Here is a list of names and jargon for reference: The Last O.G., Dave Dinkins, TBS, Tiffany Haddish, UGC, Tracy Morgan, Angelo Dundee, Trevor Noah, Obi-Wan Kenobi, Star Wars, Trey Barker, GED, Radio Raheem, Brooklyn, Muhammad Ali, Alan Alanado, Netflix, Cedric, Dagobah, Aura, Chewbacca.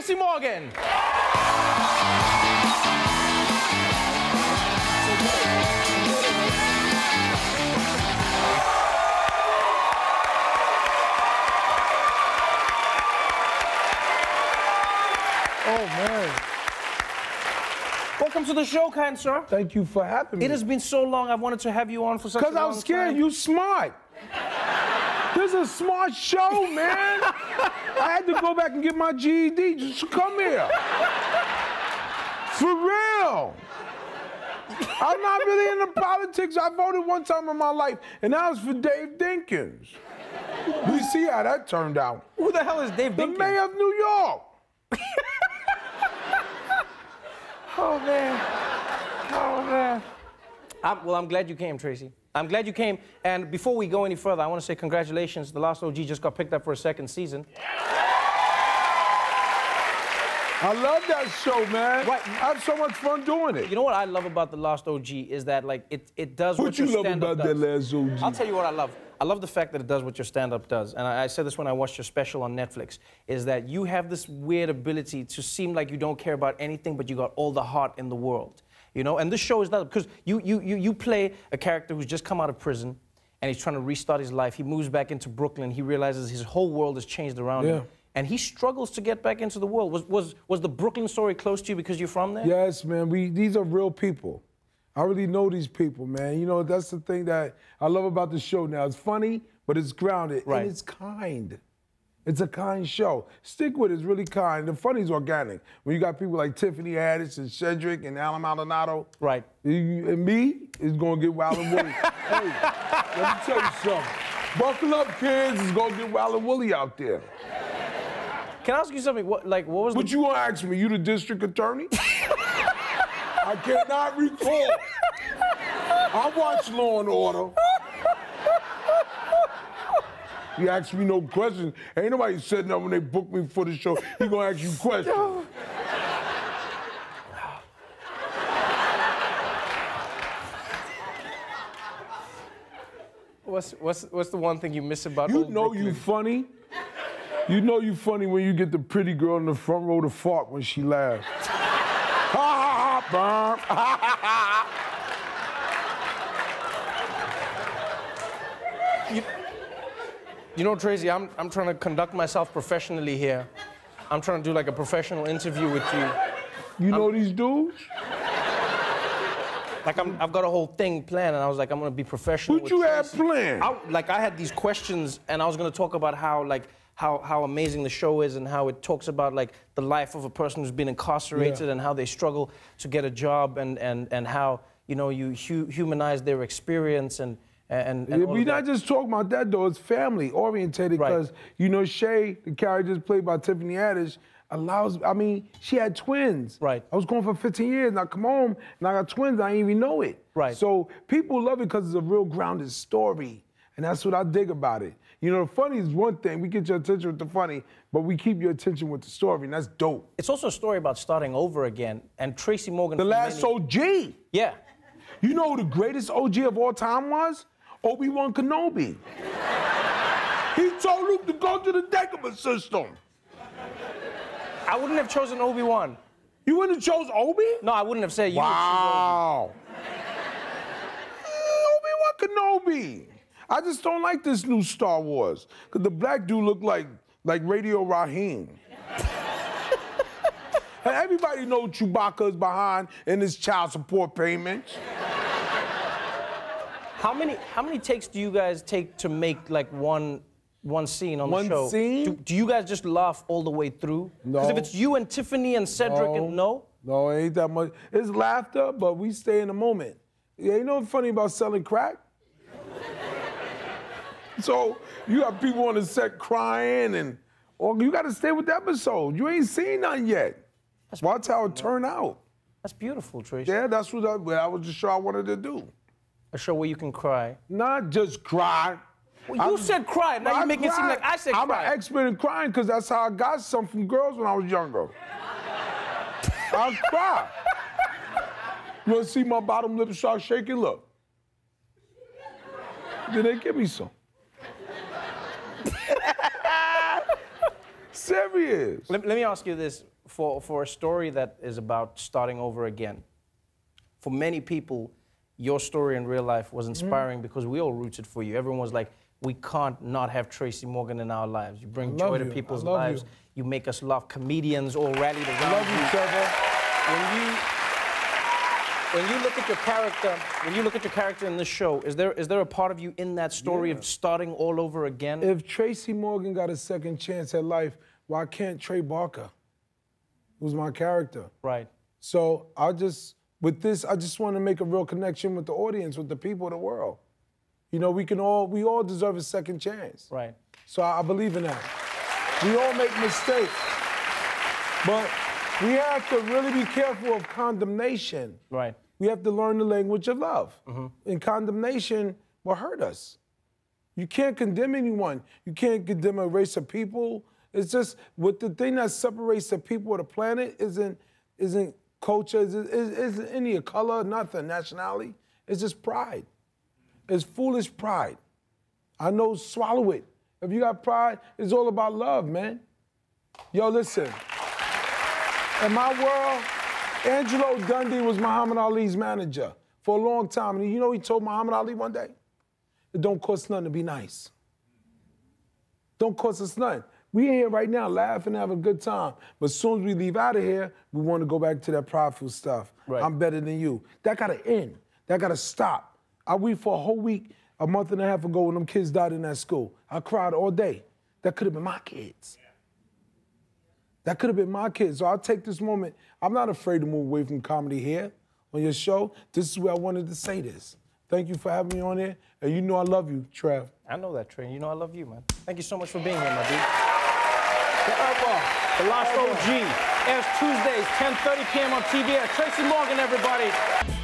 Tracy Morgan. Oh, man. Welcome to the show, kind sir. Thank you for having me. It has been so long. I wanted to have you on for such a long time. Because I'm scared. You smart. This is a smart show, man. I had to go back and get my GED. Just come here. For real. I'm not really into politics. I voted one time in my life, and that was for Dave Dinkins. We see how that turned out. Who the hell is Dave Dinkins? The mayor of New York. Oh, man. Oh, man. Well, I'm glad you came, Tracy. I'm glad you came. And before we go any further, I want to say congratulations. The Last O.G. just got picked up for a second season. Yeah. I love that show, man. Right. I have so much fun doing it. You know what I love about The Last O.G. is that, like, it does what your stand-up does. What you love about The Last O.G.? I'll tell you what I love. I love the fact that it does what your stand-up does. And I said this when I watched your special on Netflix, is that you have this weird ability to seem like you don't care about anything, but you got all the heart in the world. You know, and this show is not, because you play a character who's just come out of prison, and he's trying to restart his life. He moves back into Brooklyn. He realizes his whole world has changed around him. And he struggles to get back into the world. Was the Brooklyn story close to you because you're from there? Yes, man. These are real people. I really know these people, man. You know, that's the thing that I love about the show now. It's funny, but it's grounded. Right. And it's kind. It's a kind show. Stick with it's really kind. The funny's organic. When you got people like Tiffany Haddish and Cedric and Alan Alanado. Right. And me, it's going to get wild and woolly. Hey, let me tell you something. Buckle up, kids. It's going to get wild and woolly out there. Can I ask you something? What was the... What you want to ask me? You the district attorney? I cannot recall. I watch Law and Order. You ask me no questions. Ain't nobody said that when they booked me for the show. He gonna ask you questions. No. What's the one thing you miss about old Brooklyn? You funny. You know you funny when you get the pretty girl in the front row to fart when she laughs. Ha ha ha, burn. You know, Tracy, I'm trying to conduct myself professionally here. I'm trying to do like a professional interview with you. You know these dudes? Like, I've got a whole thing planned, and I was like, I'm gonna be professional. What you had planned? I had these questions, and I was gonna talk about how amazing the show is and how it talks about like the life of a person who's been incarcerated and how they struggle to get a job and how, you know, you humanize their experience and all that. Not just talking about that though, it's family orientated because, you know, Shay, the character just played by Tiffany Haddish, she had twins. Right. I was going for 15 years and I come home and I got twins, I didn't even know it. Right. So people love it because it's a real grounded story. And that's what I dig about it. You know, the funny is one thing. We get your attention with the funny, but we keep your attention with the story, and that's dope. It's also a story about starting over again, and Tracy Morgan... The last OG! Yeah. You know who the greatest OG of all time was? Obi-Wan Kenobi. He told Luke to go to the Dagobah system. I wouldn't have chosen Obi-Wan. You wouldn't have chosen Obi? No, I wouldn't have said you would choose Obi. Obi-Wan Kenobi! I just don't like this new Star Wars. Cause the black dude look like Radio Raheem. And everybody knows Chewbacca is behind in his child support payments. How many takes do you guys take to make like one scene on the show? One scene? Do you guys just laugh all the way through? No. Because if it's you and Tiffany and Cedric No, it ain't that much. It's laughter, but we stay in the moment. Yeah, you know what's funny about selling crack? So you got people on the set crying or you gotta stay with the episode. You ain't seen nothing yet. Watch how it turned out. That's beautiful, Tracy. Yeah, that's what I was just sure I wanted to do. A show where you can cry. Not just cry. Well, you said cry, now you make it seem like I said cry. I'm an expert in crying because that's how I got some from girls when I was younger. I cry. You wanna see my bottom lip start shaking? Look. Then they give me some. serious. Let me ask you this. For a story that is about starting over again, for many people, your story in real life was inspiring because we all rooted for you. Everyone was like, we can't not have Tracy Morgan in our lives. You bring joy to people's lives. You make us laugh. Comedians all rallied around you, Trevor. When you look at your character, when you look at your character in this show, is there a part of you in that story of starting all over again? If Tracy Morgan got a second chance at life, why can't Trey Barker? Who's my character. Right. So I just want to make a real connection with the audience, with the people of the world. You know, we all deserve a second chance. Right. So I believe in that. We all make mistakes. But we have to really be careful of condemnation. Right. We have to learn the language of love. And condemnation will hurt us. You can't condemn anyone. You can't condemn a race of people. It's just, what the thing that separates the people of the planet isn't culture, isn't any color, nothing, nationality. It's just pride. It's foolish pride. I know, swallow it. If you got pride, it's all about love, man. Yo, listen. In my world, Angelo Dundee was Muhammad Ali's manager for a long time. And you know he told Muhammad Ali one day? It don't cost nothing to be nice. Don't cost us nothing. We in here right now laughing, having a good time. But as soon as we leave out of here, we want to go back to that prideful stuff. Right. I'm better than you. That got to end. That got to stop. I weep for a whole week, a month and a half ago when them kids died in that school. I cried all day. That could have been my kids. Yeah. That could have been my kids. So I'll take this moment. I'm not afraid to move away from comedy here on your show. This is where I wanted to say this. Thank you for having me on here. And you know I love you, Trev. I know that, Trey. You know I love you, man. Thank you so much for being here, my dude. The Last O.G. airs Tuesdays, 10:30 p.m. on TBS. Tracy Morgan, everybody.